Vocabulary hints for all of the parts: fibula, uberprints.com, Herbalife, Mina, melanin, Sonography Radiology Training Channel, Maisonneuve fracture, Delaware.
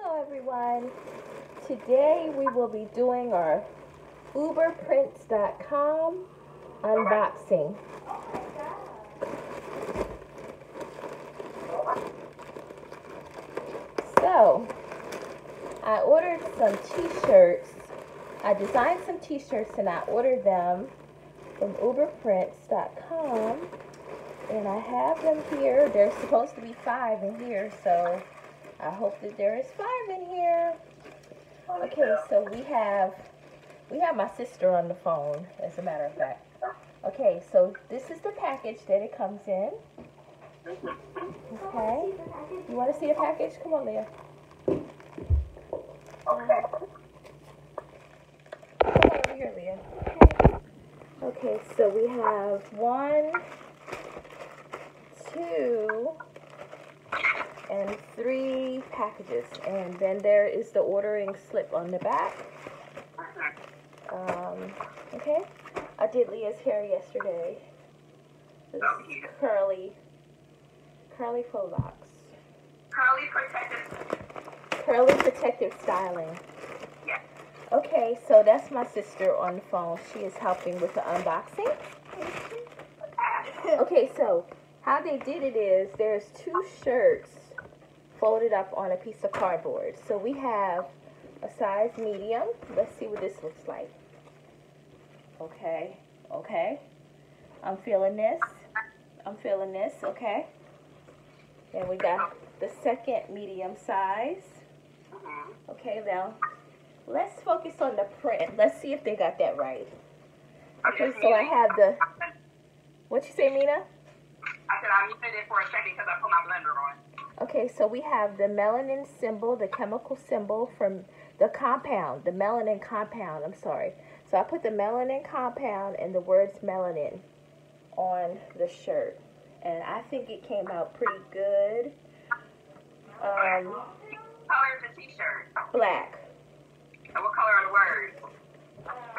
Hello everyone. Today we will be doing our uberprints.com unboxing. So, I ordered some t-shirts. I designed some t-shirts and I ordered them from uberprints.com. And I have them here. There's supposed to be 5 in here, so I hope that there is 5 in here. Okay, so we have my sister on the phone, as a matter of fact. Okay, so this is the package that it comes in. Okay. You want to see the package? Come on, Leah. Okay. Come over here, Leah. Okay, so we have 1, 2, and 3 packages, and then there is the ordering slip on the back. Okay, I did Leah's hair yesterday. This is curly faux locks. Curly protective styling. Yes. Okay, so that's my sister on the phone. She is helping with the unboxing. Okay, so how they did it is there's 2 shirts folded up on a piece of cardboard. So we have a size medium. Let's see what this looks like. Okay. I'm feeling this, okay. And we got the second medium size. Okay, now let's focus on the print. Let's see if they got that right. Okay, so I have the, what you say, Mina? I said I muted it for a second because I put my blender on. Okay, so we have the melanin symbol, the chemical symbol from the compound, the melanin compound, I'm sorry. So I put the melanin compound and the words melanin on the shirt. And I think it came out pretty good. What color is the t-shirt? Black. And what color are the words?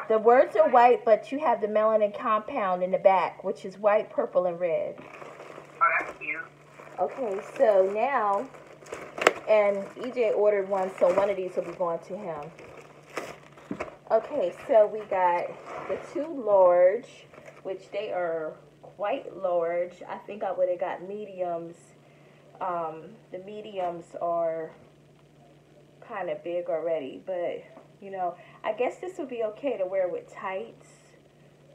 The words are white, but you have the melanin compound in the back, which is white, purple, and red. Okay, so now, and EJ ordered one, so one of these will be going to him. Okay, so we got the 2 large, which they are quite large. I think I would have got mediums. The mediums are kind of big already, but, you know, I guess this would be okay to wear with tights.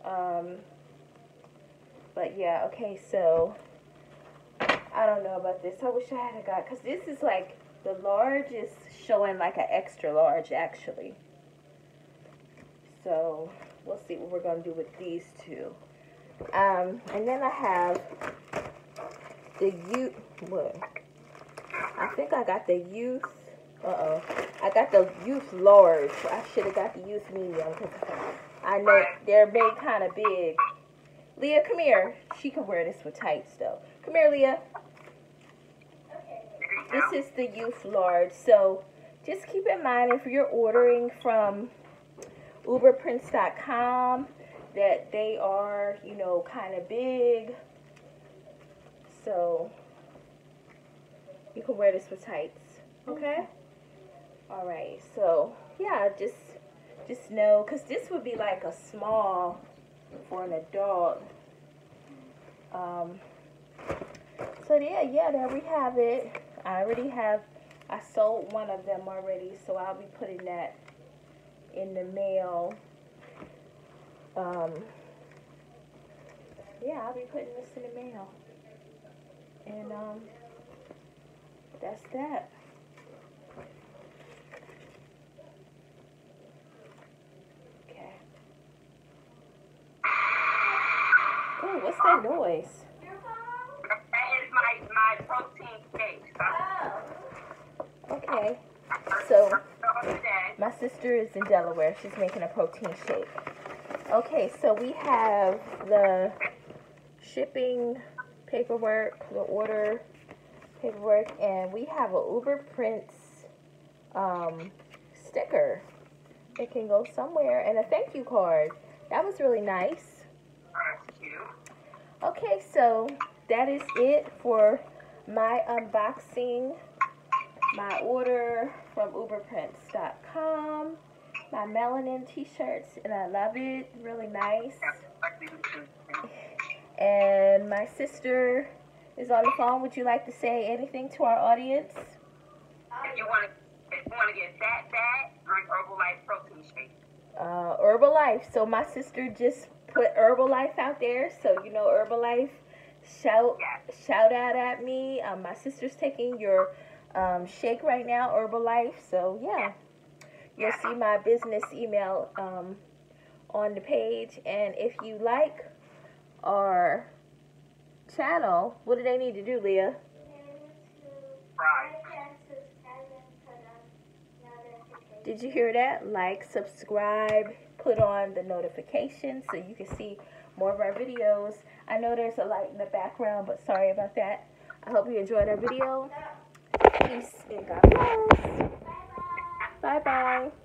But yeah, okay, so I don't know about this. I wish I had got, because this is like, the large is showing like an extra large, actually. So, we'll see what we're going to do with these 2. And then I have the youth, what? I think I got the youth, I got the youth large. I should have got the youth medium, because I know they're made kind of big. Leah, come here. She can wear this with tights, though. Come here, Leah. This is the youth large. So just keep in mind if you're ordering from uberprints.com that they are, you know, kind of big. So you can wear this with tights, okay? All right. So, yeah, just know, because this would be like a small for an adult. So yeah, there we have it. I sold one of them already, so I'll be putting that in the mail. Yeah, I'll be putting this in the mail. And that's that. Oh, what's that noise? That is my protein cake. Oh. Okay. So, my sister is in Delaware. She's making a protein shake. Okay, so we have the shipping paperwork, the order paperwork, and we have an Uber Prints sticker. It can go somewhere, and a thank you card. That was really nice. Okay, so that is it for my unboxing my order from uberprints.com, my melanin t-shirts, and I love it, really nice. And my sister is on the phone. Would you like to say anything to our audience? If you want to get that, drink Herbalife protein shake. Herbalife. So my sister just put Herbalife out there. So you know Herbalife. Shout out at me. My sister's taking your shake right now, Herbalife. So yeah, you'll see my business email on the page. And if you like our channel, what do they need to do, Leah? Did you hear that? Like, subscribe, put on the notification so you can see more of our videos. I know there's a light in the background, but sorry about that. I hope you enjoyed our video. Peace and God bless. Bye-bye.